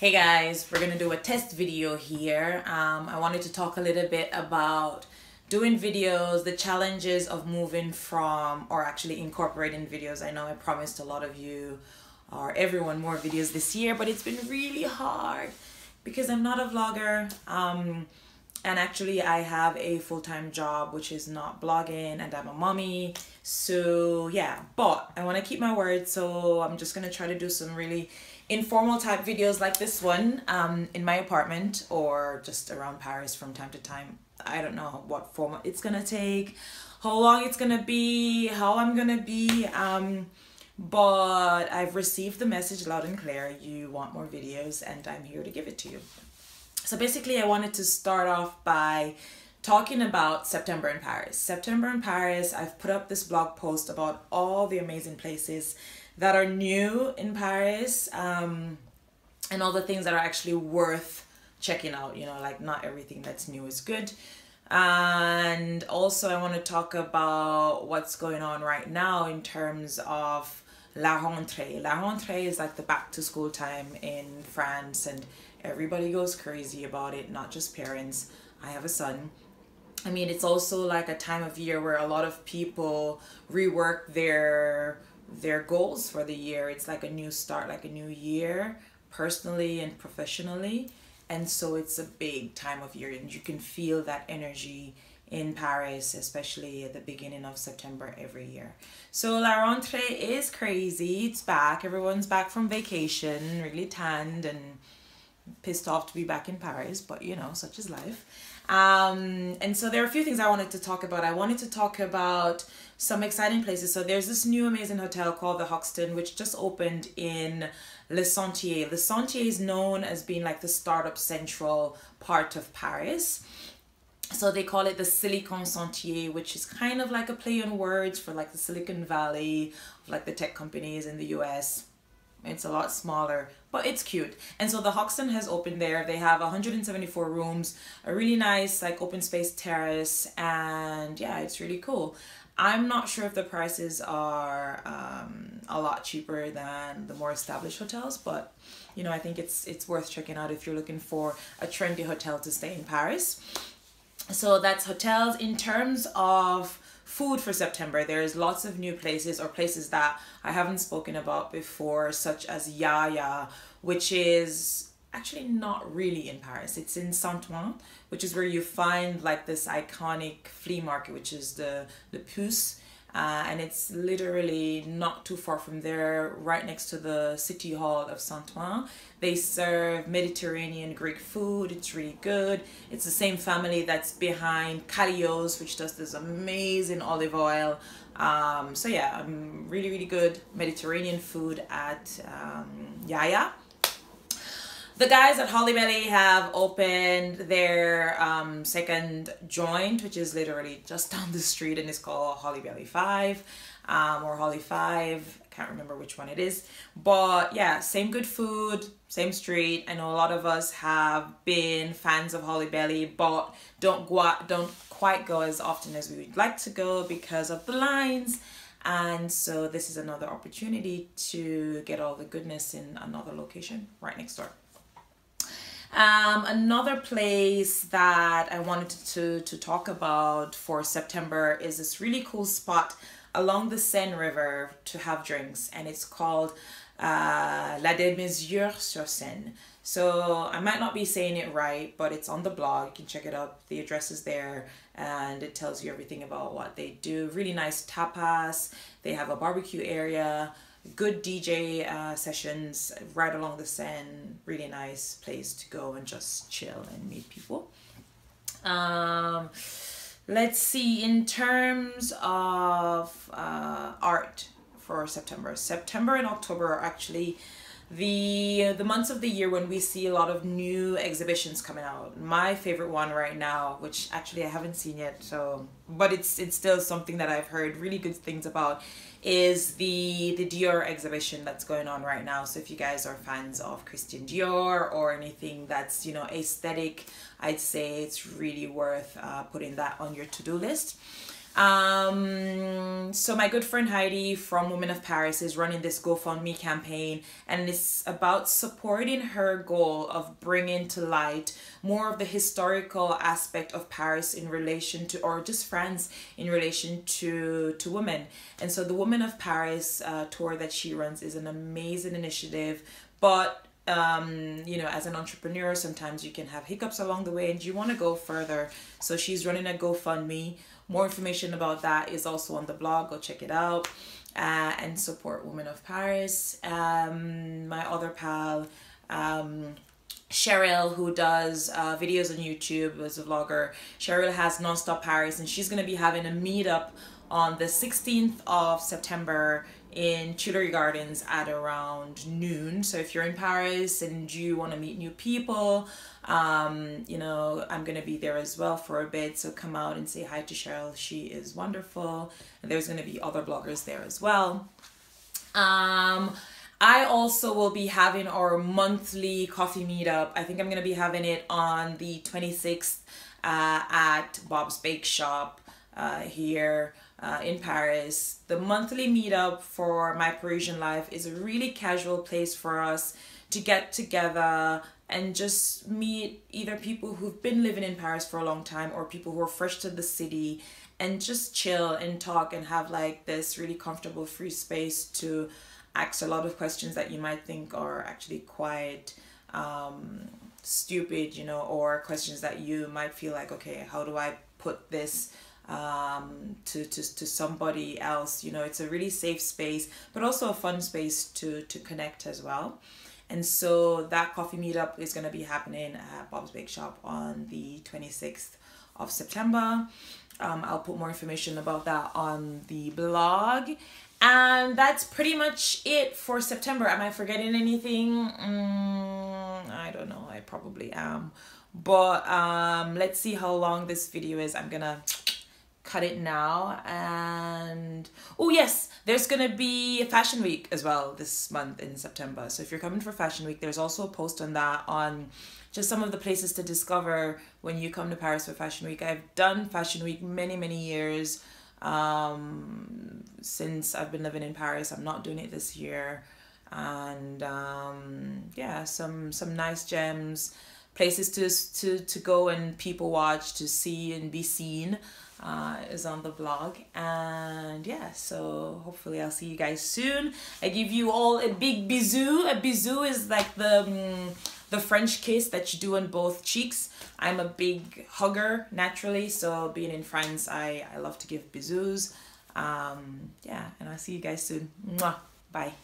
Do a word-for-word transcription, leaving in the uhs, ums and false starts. Hey guys, we're gonna do a test video here. Um, I wanted to talk a little bit about doing videos, the challenges of moving from or actually incorporating videos. I know I promised a lot of you or everyone more videos this year, but it's been really hard because I'm not a vlogger. Um, and actually I have a full-time job which is not blogging, and I'm a mommy. So yeah, but I wanna keep my word, so I'm just gonna try to do some really informal type videos like this one um, in my apartment or just around Paris from time to time. I don't know what format it's gonna take, how long it's gonna be, how I'm gonna be, um, but I've received the message loud and clear. You want more videos and I'm here to give it to you. So basically I wanted to start off by talking about September in Paris. September in Paris, I've put up this blog post about all the amazing places that are new in Paris, um, and all the things that are actually worth checking out. You know, like not everything that's new is good. And also I want to talk about what's going on right now in terms of la rentrée. La rentrée is like the back to school time in France, and everybody goes crazy about it, not just parents. I have a son. I mean, it's also like a time of year where a lot of people rework their their goals for the year. It's like a new start, like a new year, personally and professionally. And so it's a big time of year, and you can feel that energy in Paris, especially at the beginning of September every year. So la rentrée is crazy. It's back. Everyone's back from vacation, really tanned and pissed off to be back in Paris, but you know, such is life. Um, and so there are a few things I wanted to talk about. I wanted to talk about some exciting places. So there's this new amazing hotel called the Hoxton, which just opened in Le Sentier. Le Sentier is known as being like the startup central part of Paris. So they call it the Silicon Sentier, which is kind of like a play on words for like the Silicon Valley, like the tech companies in the U S. It's a lot smaller, but it's cute. And so the Hoxton has opened there. They have one hundred seventy-four rooms, a really nice like open space terrace, and yeah, it's really cool. I'm not sure if the prices are um, a lot cheaper than the more established hotels, but you know, I think it's it's worth checking out if you're looking for a trendy hotel to stay in Paris. So that's hotels. In terms of food for September, there's lots of new places or places that I haven't spoken about before, such as Yaya, which is actually not really in Paris. It's in Saint-Ouen, which is where you find like this iconic flea market, which is the, the Puces, uh, and it's literally not too far from there, right next to the city hall of Saint-Ouen. They serve Mediterranean Greek food. It's really good. It's the same family that's behind Calios, which does this amazing olive oil. Um, so yeah, um, really, really good Mediterranean food at um, Yaya. The guys at Holybelly have opened their um, second joint, which is literally just down the street, and it's called Holybelly five um, or Holly five. I can't remember which one it is. But yeah, same good food, same street. I know a lot of us have been fans of Holybelly, but don't, go out, don't quite go as often as we would like to go because of the lines. And so this is another opportunity to get all the goodness in another location right next door. Um, another place that I wanted to, to talk about for September is this really cool spot along the Seine River to have drinks, and it's called uh, La Desmesure sur Seine. So I might not be saying it right, but it's on the blog. You can check it out. The address is there, and it tells you everything about what they do. Really nice tapas. They have a barbecue area. Good D J uh, sessions right along the Seine. Really nice place to go and just chill and meet people. Um, let's see, in terms of uh, art for September. September and October are actually the the months of the year when we see a lot of new exhibitions coming out. My favorite one right now, which actually I haven't seen yet, so but it's it's still something that I've heard really good things about, is the the Dior exhibition that's going on right now. So if you guys are fans of Christian Dior or anything that's, you know, aesthetic, I'd say it's really worth uh, putting that on your to-do list. Um, so my good friend Heidi from Women of Paris is running this GoFundMe campaign, and it's about supporting her goal of bringing to light more of the historical aspect of Paris in relation to, or just France in relation to, to women. And so the Women of Paris uh, tour that she runs is an amazing initiative, but um you know, as an entrepreneur sometimes you can have hiccups along the way and you want to go further, so she's running a GoFundMe. More information about that is also on the blog. Go check it out uh, and support Women of Paris. Um my other pal, um Cheryl, who does uh, videos on YouTube as a vlogger, Cheryl Has Nonstop Paris, and she's going to be having a meetup on the sixteenth of September in Tuileries Gardens at around noon. So if you're in Paris and you want to meet new people, um, you know, I'm going to be there as well for a bit. So come out and say hi to Cheryl. She is wonderful. And there's going to be other bloggers there as well. Um, I also will be having our monthly coffee meetup. I think I'm going to be having it on the twenty-sixth uh, at Bob's Bake Shop uh, here. Uh, in Paris. The monthly meetup for My Parisian Life is a really casual place for us to get together and just meet either people who've been living in Paris for a long time or people who are fresh to the city, and just chill and talk and have like this really comfortable free space to ask a lot of questions that you might think are actually quite um, stupid, you know, or questions that you might feel like, okay, how do I put this um to, to to somebody else, you know. It's a really safe space, but also a fun space to to connect as well. And so that coffee meetup is going to be happening at Bob's Bake Shop on the twenty-sixth of September. um I'll put more information about that on the blog, and that's pretty much it for September. Am I forgetting anything? mm, I don't know, I probably am, but um let's see how long this video is. I'm gonna cut it now. And oh yes, there's gonna be a fashion week as well this month in September, so if you're coming for fashion week, there's also a post on that, on just some of the places to discover when you come to Paris for fashion week. I've done fashion week many many years um since I've been living in Paris. I'm not doing it this year, and um yeah, some some nice gems, places to to to go and people watch, to see and be seen, uh is on the blog. And yeah, so hopefully I'll see you guys soon. I give you all a big bisou. A bisou is like the um, the French kiss that you do on both cheeks. I'm a big hugger naturally, so being in France, I I love to give bisous. Um yeah, and I'll see you guys soon. Mwah. Bye.